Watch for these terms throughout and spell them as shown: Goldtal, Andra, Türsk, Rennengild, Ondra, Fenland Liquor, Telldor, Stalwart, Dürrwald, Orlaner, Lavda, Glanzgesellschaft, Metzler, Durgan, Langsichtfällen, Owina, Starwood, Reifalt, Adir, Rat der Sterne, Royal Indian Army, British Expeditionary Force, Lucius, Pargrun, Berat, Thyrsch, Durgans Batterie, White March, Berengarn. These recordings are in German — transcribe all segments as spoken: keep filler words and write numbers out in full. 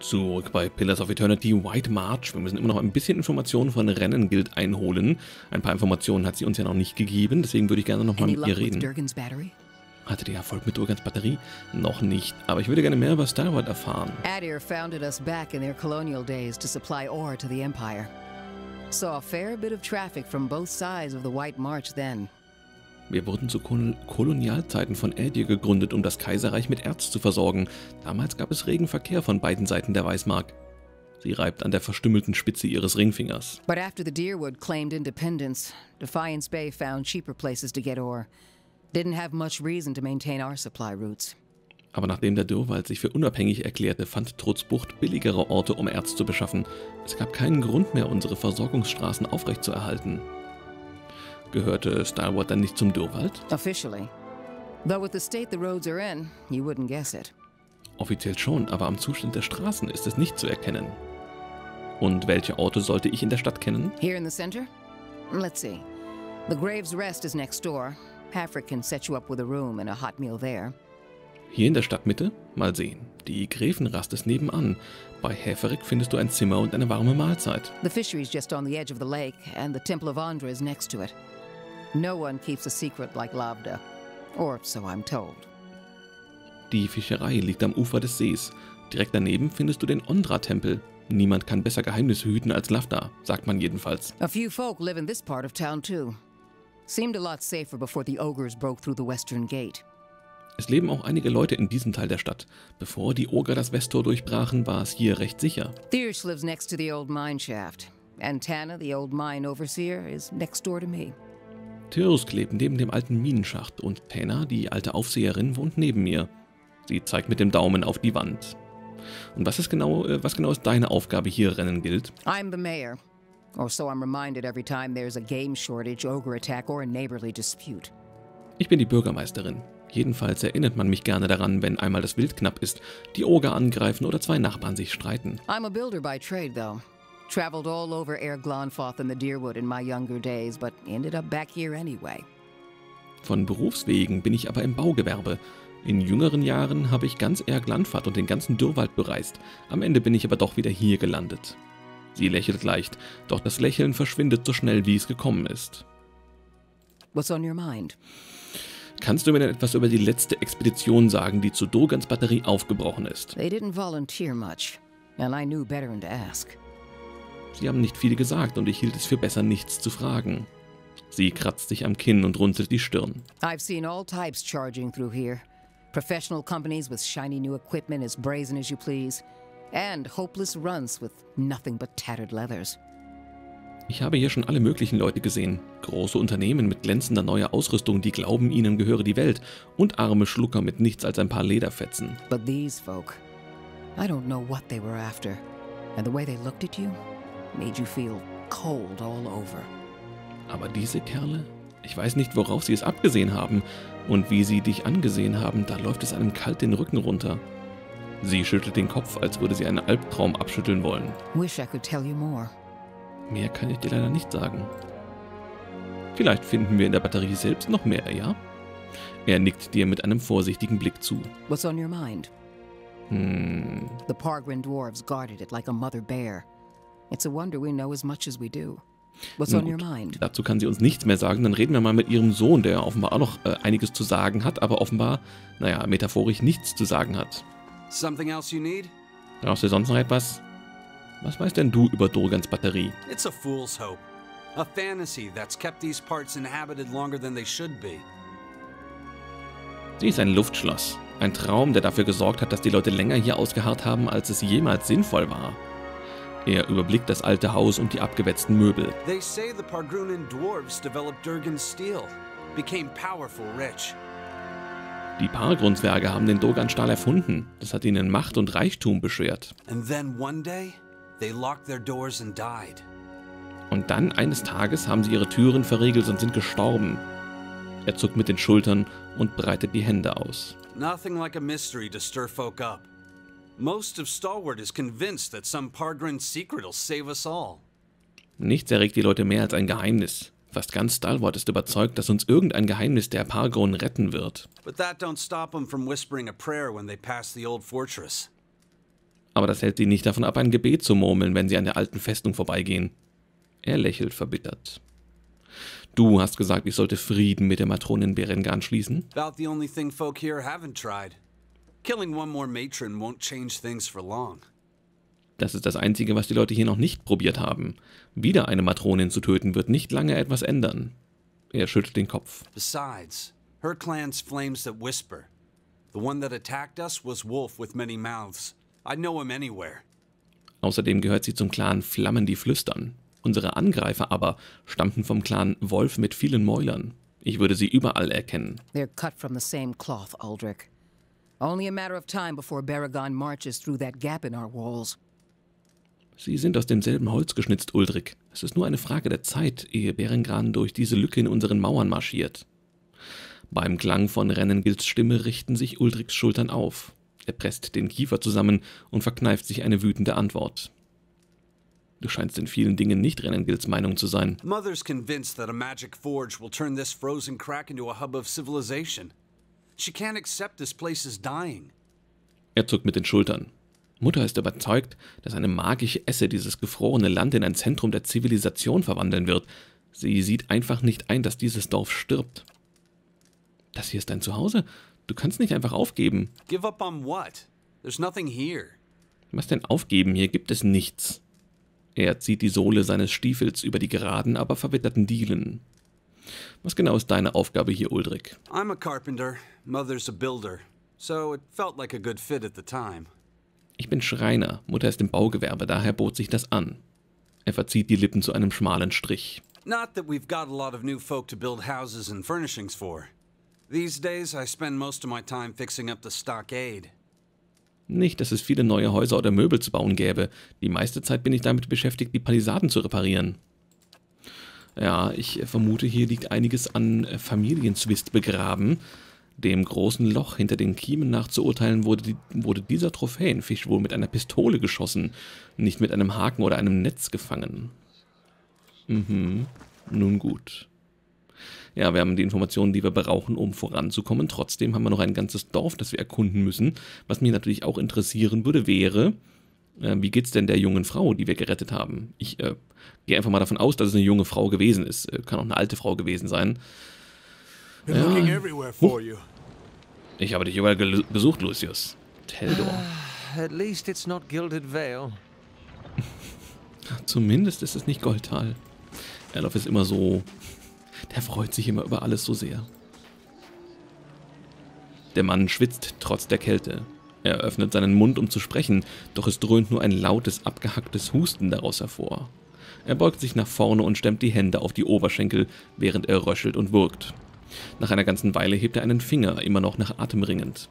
Zurück bei Pillars of Eternity, White March. Wir müssen immer noch ein bisschen Informationen von Rennengild einholen. Ein paar Informationen hat sie uns ja noch nicht gegeben, deswegen würde ich gerne nochmal mit ihr reden. Hattet ihr Erfolg mit Durgans Batterie? Noch nicht, aber ich würde gerne mehr über Starwood erfahren. Adir founded us back in their colonial days to supply ore to the Empire. Saw a fair bit of traffic from both sides of the White March then. Wir wurden zu Kol Kolonialzeiten von Edér gegründet, um das Kaiserreich mit Erz zu versorgen. Damals gab es regen Verkehr von beiden Seiten der Weißmark. Sie reibt an der verstümmelten Spitze ihres Ringfingers. But after the Dürrwald claimed independence, Defiance Bay found cheaper places to get ore. Didn't have much reason to maintain our supply routes. Aber nachdem der Dürrwald sich für unabhängig erklärte, fand Trotzbucht billigere Orte, um Erz zu beschaffen. Es gab keinen Grund mehr, unsere Versorgungsstraßen aufrechtzuerhalten. Gehörte Stalwart dann nicht zum Dürrwald? Officially. Though with the state the roads are in, you wouldn't guess it. Offiziell schon, aber am Zustand der Straßen ist es nicht zu erkennen. Und welche Orte sollte ich in der Stadt kennen? Here in the center? Let's see. The Gräfenrast is next door. Hæferic can set you up with a room and a hot meal there. Hier in der Stadtmitte? Mal sehen. Die Gräfenrast ist nebenan. Bei Hæferic findest du ein Zimmer und eine warme Mahlzeit. The fishery is just on the edge of the lake and the Temple of Andra is next to it. No one keeps a secret like Lavda, or so I'm told. Die Fischerei liegt am Ufer des Sees. Direkt daneben findest du den Andra-Tempel. Niemand kann besser Geheimnisse hüten als Lavda, sagt man jedenfalls. A few folk live in this part of town too. Seemed a lot safer before the ogres broke through the western gate. Es leben auch einige Leute in diesem Teil der Stadt. Bevor die Ogre das Westtor durchbrachen, war es hier recht sicher. Thyrsch lives next to the old mine shaft, and Tana, the old mine overseer, is next door to me. Türsk lebt neben dem alten Minenschacht und Tena, die alte Aufseherin, wohnt neben mir. Sie zeigt mit dem Daumen auf die Wand. Und was ist genau, was genau ist deine Aufgabe hier, Rennengild? I'm the mayor, or so I'm reminded every time there's a game shortage, ogre attack or a neighborly dispute. Ich bin die Bürgermeisterin. Jedenfalls erinnert man mich gerne daran, wenn einmal das Wild knapp ist, die Ogre angreifen oder zwei Nachbarn sich streiten. I'm a builder by trade though. Traveled all over Eír Glanfath and the Dürrwald in my younger days, but ended up back here anyway. Von Berufswegen bin ich aber im Baugewerbe. In jüngeren Jahren habe ich ganz Eír Glanfath und den ganzen Dürrwald bereist. Am Ende bin ich aber doch wieder hier gelandet. Sie lächelt leicht, doch das Lächeln verschwindet so schnell, wie es gekommen ist. What's on your mind? Kannst du mir denn etwas über die letzte Expedition sagen, die zu Durgans Batterie aufgebrochen ist? They didn't volunteer much, and I knew better than to ask. Sie haben nicht viel gesagt und ich hielt es für besser, nichts zu fragen. Sie kratzt sich am Kinn und runzelt die Stirn. I've seen all types charging through here. Professional companies with shiny new equipment as brazen as you please. And hopeless runs with nothing but tattered leathers. Ich habe hier schon alle möglichen Leute gesehen. Große Unternehmen mit glänzender neuer Ausrüstung, die glauben, ihnen gehöre die Welt. Und arme Schlucker mit nichts als ein paar Lederfetzen. But these folk, I don't know what they were after. And the way they looked at you made you feel cold all over. Aber diese Kerle? Ich weiß nicht, worauf sie es abgesehen haben. Und wie sie dich angesehen haben, da läuft es einem kalt den Rücken runter. Sie schüttelt den Kopf, als würde sie einen Albtraum abschütteln wollen. Wish I could tell you more. Mehr kann ich dir leider nicht sagen. Vielleicht finden wir in der Batterie selbst noch mehr, ja? Er nickt dir mit einem vorsichtigen Blick zu. What's on your mind? Hm. The Pargrun dwarves guarded it like a mother bear. It's a wonder we know as much as we do. What's on your mind? Dazu kann sie uns nichts mehr sagen. Dann reden wir mal mit ihrem Sohn, der offenbar auch noch äh, einiges zu sagen hat, aber offenbar, naja, metaphorisch nichts zu sagen hat. Something else you need? Brauchst du sonst noch etwas? Was weißt denn du über Durgans Batterie? It's a fool's hope. A fantasy that's kept these parts inhabited longer than they should be. Sie ist ein Luftschloss. Ein Traum, der dafür gesorgt hat, dass die Leute länger hier ausgeharrt haben, als es jemals sinnvoll war. Er überblickt das alte Haus und die abgewetzten Möbel. They say the Pargrun and Dwarves developed Durgan's steel, became powerful rich. Die Pargrun-Zwerge haben den Durgan-Stahl erfunden. Das hat ihnen Macht und Reichtum beschert. And then one day they locked their doors and died. Und dann eines Tages haben sie ihre Türen verriegelt und sind gestorben. Er zuckt mit den Schultern und breitet die Hände aus. Nothing like a mystery to stir folk up. Most of Stalwart is convinced that some Pargrun secret will save us all. Nichts erregt die Leute mehr als ein Geheimnis. Fast ganz Stalwart ist überzeugt, dass uns irgendein Geheimnis der Pargrun retten wird. But that don't stop them from whispering a prayer when they pass the old fortress. Aber das hält sie nicht davon ab, ein Gebet zu murmeln, wenn sie an der alten Festung vorbeigehen. Er lächelt verbittert. Du hast gesagt, ich sollte Frieden mit der Matronin Berengarn schließen. About the only thing folk here haven't tried. Killing one more matron won't change things for long. Das ist das Einzige, was die Leute hier noch nicht probiert haben. Wieder eine Matronin zu töten, wird nicht lange etwas ändern. Er schüttelt den Kopf. Besides, her clan's flames that whisper. The one that attacked us was Wolf with many mouths. I know him anywhere. Außerdem gehört sie zum Clan Flammen, die flüstern. Unsere Angreifer aber stammten vom Clan Wolf mit vielen Mäulern. Ich würde sie überall erkennen. They're cut from the same cloth, Ulrich. Only a matter of time before Baragon marches through that gap in our walls. Sie sind aus demselben Holz geschnitzt, Ulrich. Es ist nur eine Frage der Zeit, ehe Berengarn durch diese Lücke in unseren Mauern marschiert. Beim Klang von Rennengilds Stimme richten sich Ulrichs Schultern auf. Er presst den Kiefer zusammen und verkneift sich eine wütende Antwort. Du scheinst in vielen Dingen nicht Rennengilds Meinung zu sein. Mother's convinced that a magic forge will turn this frozen crack into a hub of civilization. She can't accept this place is dying. Er zuckt mit den Schultern. Mutter ist überzeugt, dass eine magische Esse dieses gefrorene Land in ein Zentrum der Zivilisation verwandeln wird. Sie sieht einfach nicht ein, dass dieses Dorf stirbt. Das hier ist dein Zuhause? Du kannst nicht einfach aufgeben. Give up on what? There's nothing here. Was denn aufgeben? Hier gibt es nichts. Er zieht die Sohle seines Stiefels über die geraden, aber verwitterten Dielen. Was genau ist deine Aufgabe hier, Ulrich? I'm a carpenter, mother's a builder, so it felt like a good fit at the time. Ich bin Schreiner, Mutter ist im Baugewerbe, daher bot sich das an. Er verzieht die Lippen zu einem schmalen Strich. Not that we've got a lot of new folk to build houses and furnishings for. These days I spend most of my time fixing up the stockade. Nicht, dass es viele neue Häuser oder Möbel zu bauen gäbe. Die meiste Zeit bin ich damit beschäftigt, die Palisaden zu reparieren. Ja, ich vermute, hier liegt einiges an Familienzwist begraben. Dem großen Loch hinter den Kiemen nach zu urteilen, wurde, die, wurde dieser Trophäenfisch wohl mit einer Pistole geschossen, nicht mit einem Haken oder einem Netz gefangen. Mhm, nun gut. Ja, wir haben die Informationen, die wir brauchen, um voranzukommen. Trotzdem haben wir noch ein ganzes Dorf, das wir erkunden müssen. Was mich natürlich auch interessieren würde, wäre, äh, wie geht's denn der jungen Frau, die wir gerettet haben? Ich äh, gehe einfach mal davon aus, dass es eine junge Frau gewesen ist. Äh, kann auch eine alte Frau gewesen sein. Ja. Huh. Ich habe dich überall besucht, Lucius. Telldor. Zumindest ist es nicht Goldtal. Erdorf ist immer so... Der freut sich immer über alles so sehr. Der Mann schwitzt trotz der Kälte. Er öffnet seinen Mund, um zu sprechen, doch es dröhnt nur ein lautes, abgehacktes Husten daraus hervor. Er beugt sich nach vorne und stemmt die Hände auf die Oberschenkel, während er röchelt und würgt. Nach einer ganzen Weile hebt er einen Finger, immer noch nach Atem ringend.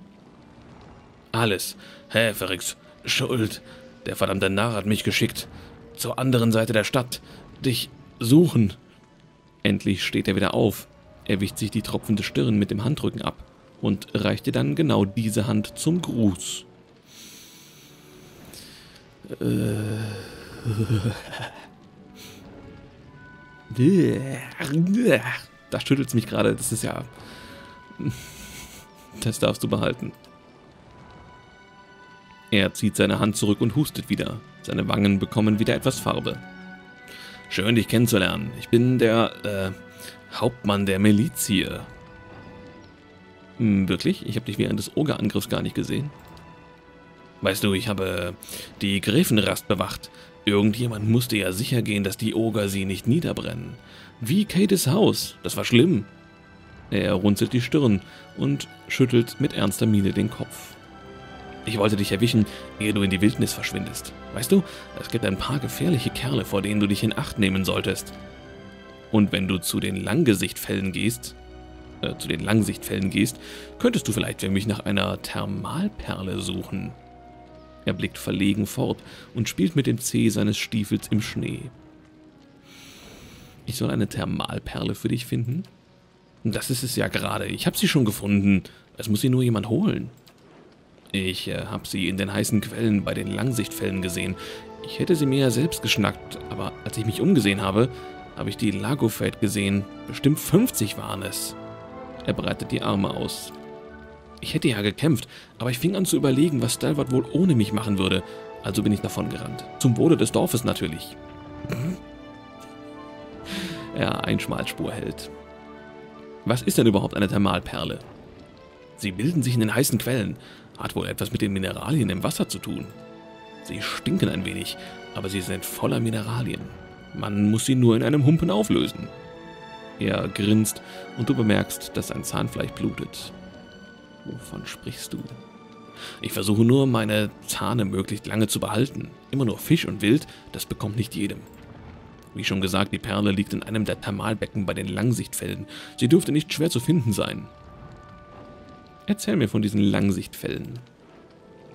Alles Hæferics Schuld. Der verdammte Narr hat mich geschickt. Zur anderen Seite der Stadt. Dich suchen. Endlich steht er wieder auf. Er wischt sich die tropfende Stirn mit dem Handrücken ab und reicht dir dann genau diese Hand zum Gruß. Äh. Da schüttelt's mich gerade, das ist ja... Das darfst du behalten. Er zieht seine Hand zurück und hustet wieder. Seine Wangen bekommen wieder etwas Farbe. Schön, dich kennenzulernen. Ich bin der, äh, Hauptmann der Miliz hier. Hm, wirklich? Ich habe dich während des Ogerangriffs gar nicht gesehen. Weißt du, ich habe die Gräfenrast bewacht. Irgendjemand musste ja sicher gehen, dass die Oger sie nicht niederbrennen. Wie Kates Haus. Das war schlimm. Er runzelt die Stirn und schüttelt mit ernster Miene den Kopf. Ich wollte dich erwischen, ehe du in die Wildnis verschwindest. Weißt du, es gibt ein paar gefährliche Kerle, vor denen du dich in Acht nehmen solltest. Und wenn du zu den Langsichtfällen gehst, äh, zu den Langsichtfällen gehst, könntest du vielleicht für mich nach einer Thermalperle suchen. Er blickt verlegen fort und spielt mit dem Zeh seines Stiefels im Schnee. Ich soll eine Thermalperle für dich finden? Das ist es ja gerade. Ich habe sie schon gefunden. Es muss sie nur jemand holen. Ich äh, habe sie in den heißen Quellen bei den Langsichtfällen gesehen. Ich hätte sie mir ja selbst geschnackt, aber als ich mich umgesehen habe, habe ich die Lagofeld gesehen. Bestimmt fünfzig waren es. Er breitet die Arme aus. Ich hätte ja gekämpft, aber ich fing an zu überlegen, was Stalwart wohl ohne mich machen würde. Also bin ich davon gerannt. Zum Boden des Dorfes natürlich. Ja, ein Schmalspurheld. Was ist denn überhaupt eine Thermalperle? Sie bilden sich in den heißen Quellen. Hat wohl etwas mit den Mineralien im Wasser zu tun. Sie stinken ein wenig, aber sie sind voller Mineralien. Man muss sie nur in einem Humpen auflösen. Er grinst und du bemerkst, dass sein Zahnfleisch blutet. Wovon sprichst du? Ich versuche nur, meine Zähne möglichst lange zu behalten. Immer nur Fisch und Wild, das bekommt nicht jedem. Wie schon gesagt, die Perle liegt in einem der Thermalbecken bei den Langsichtfällen. Sie dürfte nicht schwer zu finden sein. Erzähl mir von diesen Langsichtfällen.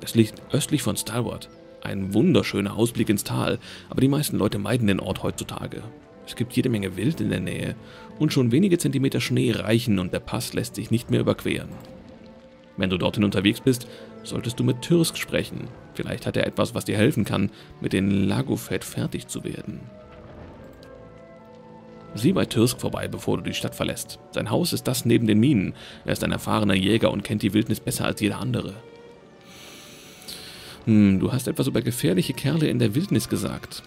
Das liegt östlich von Stalwart. Ein wunderschöner Ausblick ins Tal, aber die meisten Leute meiden den Ort heutzutage. Es gibt jede Menge Wild in der Nähe und schon wenige Zentimeter Schnee reichen und der Pass lässt sich nicht mehr überqueren. Wenn du dorthin unterwegs bist, solltest du mit Türsk sprechen. Vielleicht hat er etwas, was dir helfen kann, mit den Lagofett fertig zu werden. Sieh bei Türsk vorbei, bevor du die Stadt verlässt. Sein Haus ist das neben den Minen. Er ist ein erfahrener Jäger und kennt die Wildnis besser als jeder andere. Hm, du hast etwas über gefährliche Kerle in der Wildnis gesagt.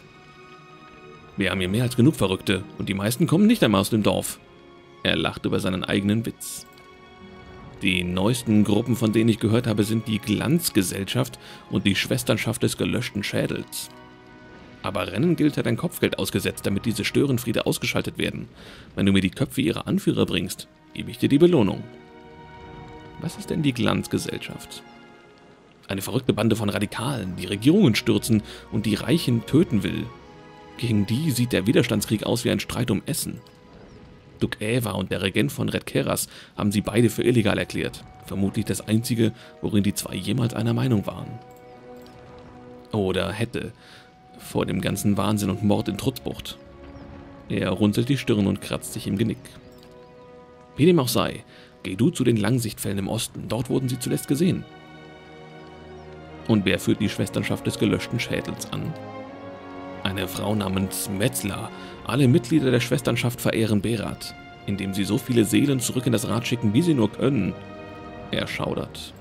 Wir haben hier mehr als genug Verrückte und die meisten kommen nicht einmal aus dem Dorf. Er lacht über seinen eigenen Witz. Die neuesten Gruppen, von denen ich gehört habe, sind die Glanzgesellschaft und die Schwesternschaft des gelöschten Schädels. Aber Rennengild hat ein Kopfgeld ausgesetzt, damit diese Störenfriede ausgeschaltet werden. Wenn du mir die Köpfe ihrer Anführer bringst, gebe ich dir die Belohnung. Was ist denn die Glanzgesellschaft? Eine verrückte Bande von Radikalen, die Regierungen stürzen und die Reichen töten will. Gegen die sieht der Widerstandskrieg aus wie ein Streit um Essen. Duc Eva und der Regent von Red Keras haben sie beide für illegal erklärt. Vermutlich das einzige, worin die zwei jemals einer Meinung waren. Oder hätte. Vor dem ganzen Wahnsinn und Mord in Trotzbucht. Er runzelt die Stirn und kratzt sich im Genick. Wie dem auch sei, geh du zu den Langsichtfällen im Osten. Dort wurden sie zuletzt gesehen. Und wer führt die Schwesternschaft des gelöschten Schädels an? Eine Frau namens Metzler. Alle Mitglieder der Schwesternschaft verehren Berat, indem sie so viele Seelen zurück in das Rad schicken, wie sie nur können. Er schaudert.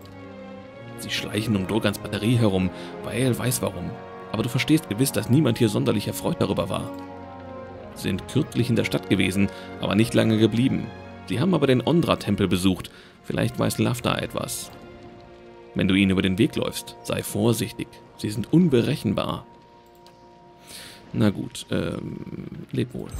Sie schleichen um Durgans Batterie herum, weil weiß warum. Aber du verstehst gewiss, dass niemand hier sonderlich erfreut darüber war. Sie sind kürzlich in der Stadt gewesen, aber nicht lange geblieben. Sie haben aber den Ondra-Tempel besucht. Vielleicht weiß Lavda etwas. Wenn du ihnen über den Weg läufst, sei vorsichtig. Sie sind unberechenbar. Na gut, ähm, leb wohl.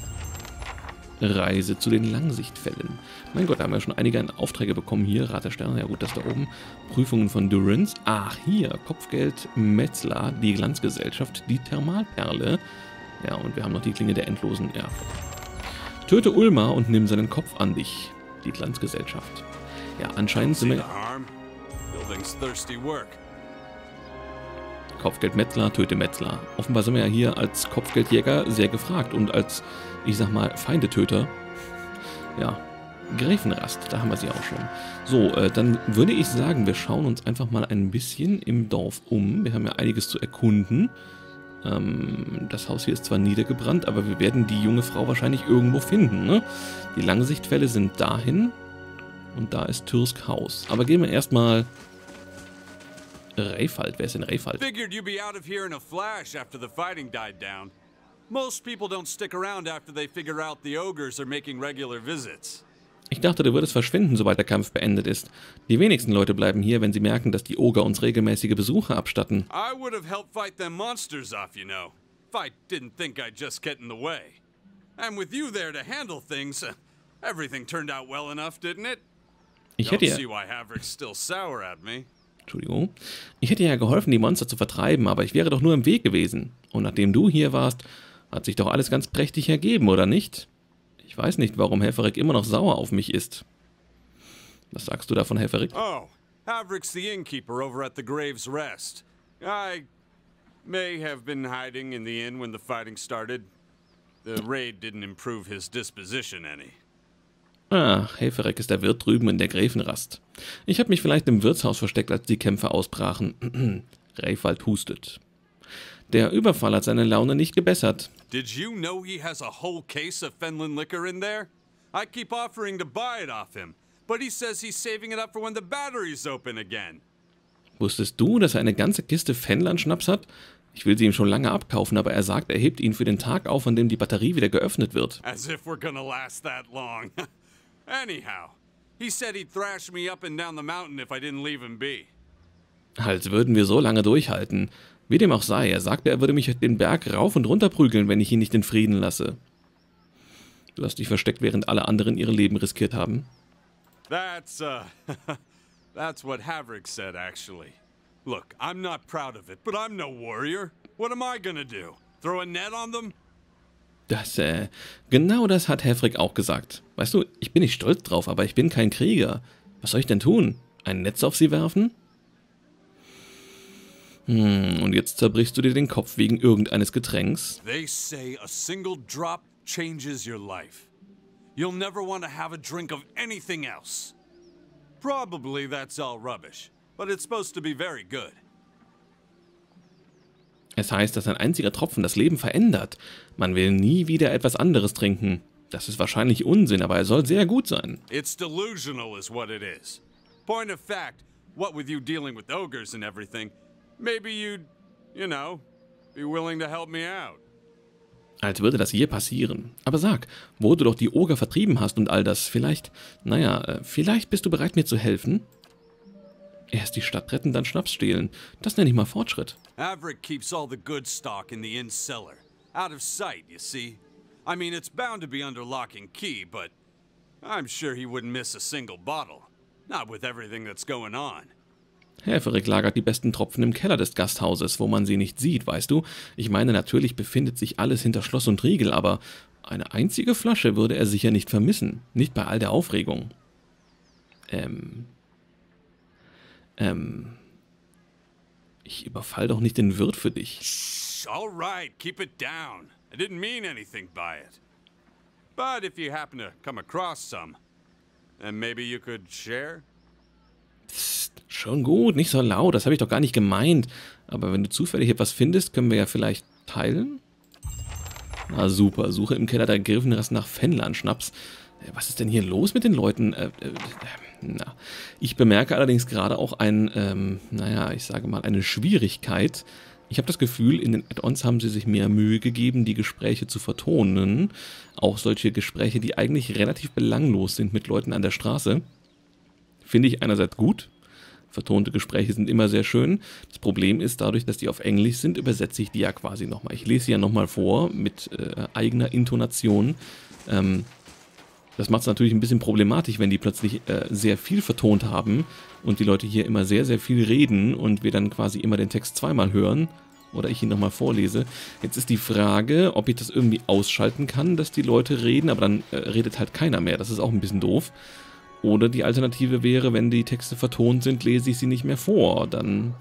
Reise zu den Langsichtfällen. Mein Gott, da haben wir schon einige Aufträge bekommen hier. Rat der Sterne, ja gut, das da oben. Prüfungen von Durrans. Ach, hier, Kopfgeld, Metzler, die Glanzgesellschaft, die Thermalperle. Ja, und wir haben noch die Klinge der endlosen Erbe. Töte Ulma und nimm seinen Kopf an dich. Die Glanzgesellschaft. Ja, anscheinend sind wir... Kopfgeld Metzler, töte Metzler. Offenbar sind wir ja hier als Kopfgeldjäger sehr gefragt und als, ich sag mal, Feindetöter. Ja, Gräfenrast, da haben wir sie auch schon. So, äh, dann würde ich sagen, wir schauen uns einfach mal ein bisschen im Dorf um. Wir haben ja einiges zu erkunden. Ähm, das Haus hier ist zwar niedergebrannt, aber wir werden die junge Frau wahrscheinlich irgendwo finden, ne? Die Langsichtfälle sind dahin und da ist Türsk Haus. Aber gehen wir erstmal... Reifalt, wer ist denn Reifalt? Figured you'd be out of here in a flash after the fighting died down. Most people don't stick around after they figure out the ogres are making regular visits. Ich dachte, du würdest verschwinden, sobald der Kampf beendet ist. Die wenigsten Leute bleiben hier, wenn sie merken, dass die Oger uns regelmäßige Besuche abstatten. I would have helped fight them monsters off, you know. If I didn't think I'd just get in the way. And with you there to handle things, everything turned out well enough, didn't it? Ich hätte ja... Don't see why Hæferic's still sour at me. Entschuldigung. Ich hätte ja geholfen, die Monster zu vertreiben, aber ich wäre doch nur im Weg gewesen. Und nachdem du hier warst, hat sich doch alles ganz prächtig ergeben, oder nicht? Ich weiß nicht, warum Hæferic immer noch sauer auf mich ist. Was sagst du da von Hæferic? Oh, Hæferic's the innkeeper over at the Graves Rest. I may have been hiding in the inn when the fighting started. The raid didn't improve his disposition any. Ah, Hæferic ist der Wirt drüben in der Gräfenrast. Ich habe mich vielleicht im Wirtshaus versteckt, als die Kämpfe ausbrachen. Reifalt hustet. Der Überfall hat seine Laune nicht gebessert. Did you know he has a whole case of Fenland Liquor in there? I keep offering to buy it off him, but he says he's saving it up for when the battery's open again. Wusstest du, dass er eine ganze Kiste Fenland-Schnaps hat? Ich will sie ihm schon lange abkaufen, aber er sagt, er hebt ihn für den Tag auf, an dem die Batterie wieder geöffnet wird. As if we're gonna last that long. Anyhow, he said he'd thrash me up and down the mountain if I didn't leave him be. Als würden wir so lange durchhalten. Wie dem auch sei, er sagte, er würde mich den Berg rauf und runter prügeln, wenn ich ihn nicht in Frieden lasse. Du hast dich versteckt, während alle anderen ihre Leben riskiert haben. That's, uh, that's what Hæferic said, actually. Look, I'm not proud of it, but I'm no warrior. What am I gonna do? Throw a net on them? Das, äh, genau das hat Hæferic auch gesagt. Weißt du, ich bin nicht stolz drauf, aber ich bin kein Krieger. Was soll ich denn tun? Ein Netz auf sie werfen? Hm, und jetzt zerbrichst du dir den Kopf wegen irgendeines Getränks. They say a single drop changes your life. You'll never want to have a drink of anything else. Probably that's all rubbish, but it's supposed to be very good. Es heißt, dass ein einziger Tropfen das Leben verändert. Man will nie wieder etwas anderes trinken. Das ist wahrscheinlich Unsinn, aber er soll sehr gut sein. It's delusional is what it is. Point of fact, what with you dealing with ogres and everything, maybe you'd, you know, be willing to help me out. Als würde das je passieren. Aber sag, wo du doch die Oger vertrieben hast und all das, vielleicht, naja, vielleicht bist du bereit, mir zu helfen? Erst die Stadt retten, dann Schnaps stehlen. Das nenne ich mal Fortschritt. Hæferic keeps all the good stock in the inn cellar. Out of sight, you see. I mean, it's bound to be under lock and key, but I'm sure he wouldn't miss a single bottle. Not with everything that's going on. Hæferic lagert die besten Tropfen im Keller des Gasthauses, wo man sie nicht sieht, weißt du? Ich meine, natürlich befindet sich alles hinter Schloss und Riegel, aber eine einzige Flasche würde er sicher nicht vermissen. Nicht bei all der Aufregung. Ähm... Ähm... Ich überfall doch nicht den Wirt für dich. Shh, all right, keep it down. I didn't mean anything by it. But if you happen to come across some, then maybe you could share? Psst, schon gut, nicht so laut, das habe ich doch gar nicht gemeint. Aber wenn du zufällig etwas findest, können wir ja vielleicht teilen? Na super, suche im Keller der Gräfenrast nach Fenland-Schnaps. Was ist denn hier los mit den Leuten? Äh, äh, na. Ich bemerke allerdings gerade auch ein, ähm, naja, ich sage mal, eine Schwierigkeit. Ich habe das Gefühl, in den Add-ons haben sie sich mehr Mühe gegeben, die Gespräche zu vertonen. Auch solche Gespräche, die eigentlich relativ belanglos sind mit Leuten an der Straße. Finde ich einerseits gut. Vertonte Gespräche sind immer sehr schön. Das Problem ist, dadurch, dass die auf Englisch sind, übersetze ich die ja quasi nochmal. Ich lese sie ja nochmal vor mit äh, eigener Intonation. Ähm, das macht es natürlich ein bisschen problematisch, wenn die plötzlich äh, sehr viel vertont haben und die Leute hier immer sehr, sehr viel reden und wir dann quasi immer den Text zweimal hören oder ich ihn nochmal vorlese. Jetzt ist die Frage, ob ich das irgendwie ausschalten kann, dass die Leute reden, aber dann äh, redet halt keiner mehr. Das ist auch ein bisschen doof. Oder die Alternative wäre, wenn die Texte vertont sind, lese ich sie nicht mehr vor. Dann,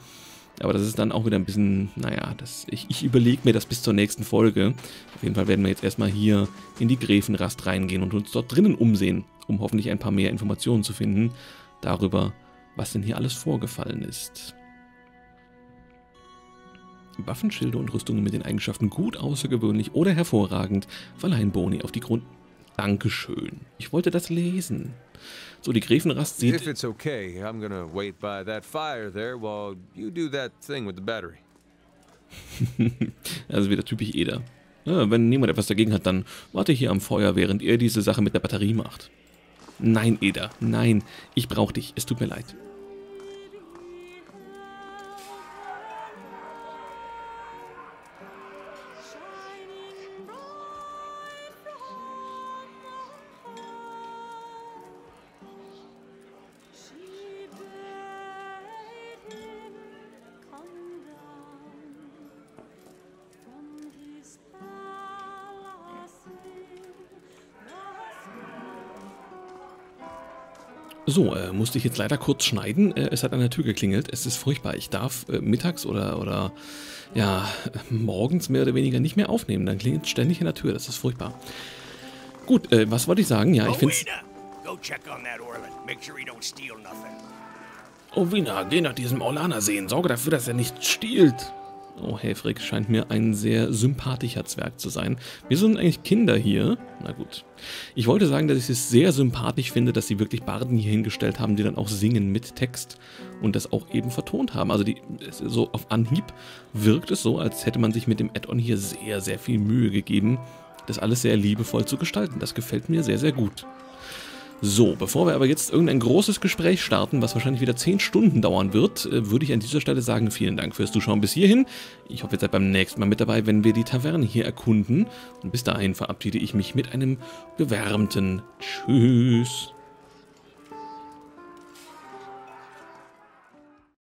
aber das ist dann auch wieder ein bisschen, naja, das, ich, ich überlege mir das bis zur nächsten Folge. Auf jeden Fall werden wir jetzt erstmal hier in die Gräfenrast reingehen und uns dort drinnen umsehen, um hoffentlich ein paar mehr Informationen zu finden darüber, was denn hier alles vorgefallen ist. Waffenschilde und Rüstungen mit den Eigenschaften gut, außergewöhnlich oder hervorragend verleihen Boni auf die Grund... Dankeschön. Ich wollte das lesen. So, die Gräfenrast sieht... If it's okay, I'm gonna wait by that fire there while you do that thing with the battery. Also wieder typisch Edér. Ja, wenn niemand etwas dagegen hat, dann warte ich hier am Feuer, während ihr diese Sache mit der Batterie macht. Nein, Edér, nein. Ich brauche dich. Es tut mir leid. So, äh, musste ich jetzt leider kurz schneiden. Äh, es hat an der Tür geklingelt. Es ist furchtbar. Ich darf äh, mittags oder, oder ja, morgens mehr oder weniger nicht mehr aufnehmen. Dann klingelt es ständig an der Tür. Das ist furchtbar. Gut, äh, was wollte ich sagen? Ja, ich finde es... Owina, geh nach diesem Orlaner sehen. Sorge dafür, dass er nicht stiehlt. Oh, Hæferic scheint mir ein sehr sympathischer Zwerg zu sein. Wir sind eigentlich Kinder hier. Na gut. Ich wollte sagen, dass ich es sehr sympathisch finde, dass sie wirklich Barden hier hingestellt haben, die dann auch singen mit Text und das auch eben vertont haben. Also die, so auf Anhieb wirkt es so, als hätte man sich mit dem Add-on hier sehr, sehr viel Mühe gegeben, das alles sehr liebevoll zu gestalten. Das gefällt mir sehr, sehr gut. So, bevor wir aber jetzt irgendein großes Gespräch starten, was wahrscheinlich wieder zehn Stunden dauern wird, würde ich an dieser Stelle sagen, vielen Dank fürs Zuschauen bis hierhin. Ich hoffe, ihr seid beim nächsten Mal mit dabei, wenn wir die Taverne hier erkunden. Und bis dahin verabschiede ich mich mit einem gewärmten Tschüss.